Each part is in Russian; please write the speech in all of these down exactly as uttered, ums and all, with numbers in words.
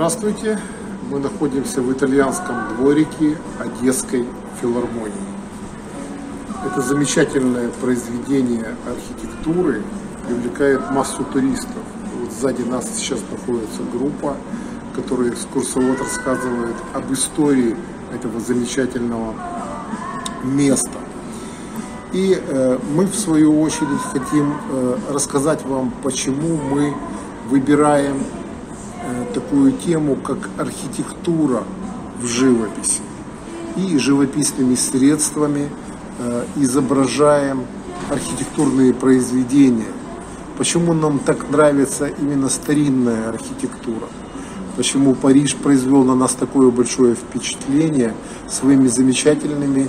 Здравствуйте! Мы находимся в итальянском дворике Одесской филармонии. Это замечательное произведение архитектуры привлекает массу туристов. Вот сзади нас сейчас находится группа, которая экскурсовод рассказывает об истории этого замечательного места. И э, мы в свою очередь хотим э, рассказать вам, почему мы выбираем такую тему, как архитектура в живописи, и живописными средствами э, изображаем архитектурные произведения. Почему нам так нравится именно старинная архитектура? Почему Париж произвел на нас такое большое впечатление своими замечательными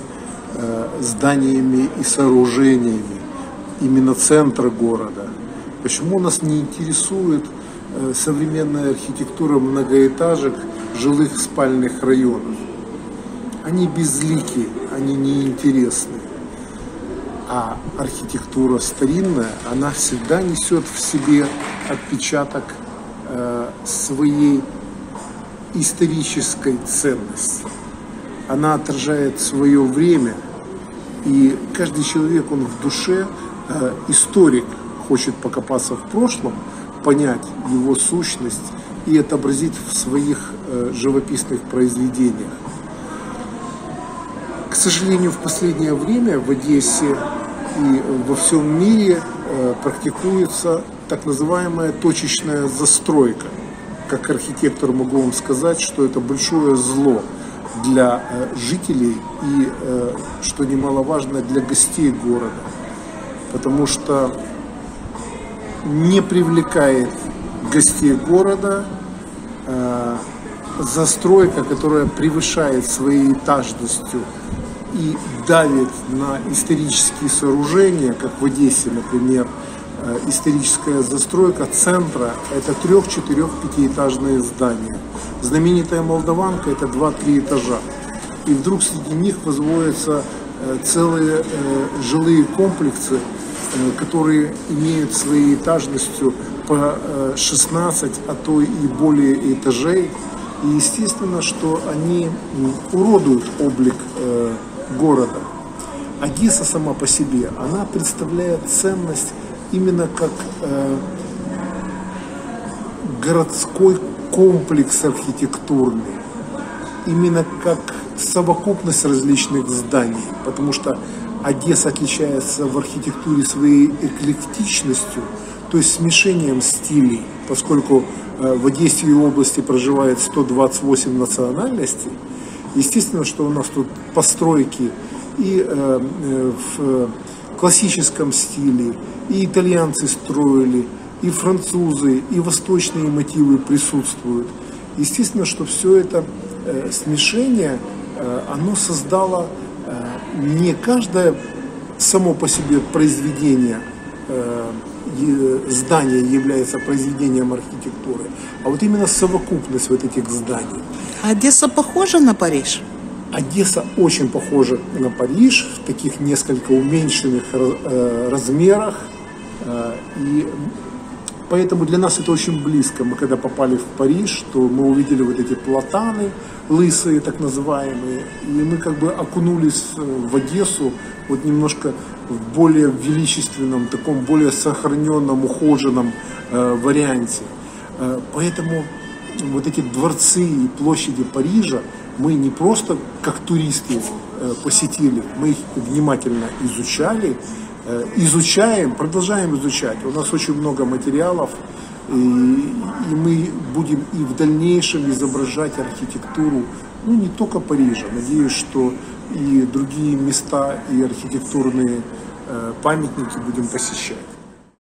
э, зданиями и сооружениями, именно центра города? Почему нас не интересует современная архитектура многоэтажек, жилых спальных районов? Они безлики, они неинтересны. А архитектура старинная, она всегда несет в себе отпечаток э, своей исторической ценности. Она отражает свое время, и каждый человек, он в душе э, историк, хочет покопаться в прошлом, понять его сущность и отобразить в своих э, живописных произведениях. К сожалению, в последнее время в Одессе и во всем мире э, практикуется так называемая точечная застройка. Как архитектор могу вам сказать, что это большое зло для э, жителей и, э, что немаловажно, для гостей города, потому что не привлекает гостей города э, застройка, которая превышает своей этажностью и давит на исторические сооружения, как в Одессе, например, э, историческая застройка центра – это трех-четырех-пятиэтажные здания. Знаменитая Молдаванка – это два-три этажа. И вдруг среди них возводятся э, целые э, жилые комплексы, которые имеют своей этажностью по шестнадцать, а то и более этажей. И естественно, что они уродуют облик города. Одесса сама по себе, она представляет ценность именно как городской комплекс архитектурный, именно как совокупность различных зданий, потому что Одесса отличается в архитектуре своей эклектичностью, то есть смешением стилей, поскольку в Одессе и области проживает сто двадцать восемь национальностей. Естественно, что у нас тут постройки и в классическом стиле, и итальянцы строили, и французы, и восточные мотивы присутствуют. Естественно, что все это смешение, оно создало не каждое само по себе произведение, здание является произведением архитектуры, а вот именно совокупность вот этих зданий. Одесса похожа на Париж? Одесса очень похожа на Париж, в таких несколько уменьшенных размерах, и поэтому для нас это очень близко. Мы когда попали в Париж, то мы увидели вот эти платаны, лысые так называемые, и мы как бы окунулись в Одессу вот немножко в более величественном, таком более сохраненном, ухоженном э, варианте. Э, поэтому вот эти дворцы и площади Парижа мы не просто как туристы э, посетили, мы их внимательно изучали, изучаем, продолжаем изучать. У нас очень много материалов, и, и мы будем и в дальнейшем изображать архитектуру, ну, не только Парижа. Надеюсь, что и другие места, и архитектурные э, памятники будем посещать.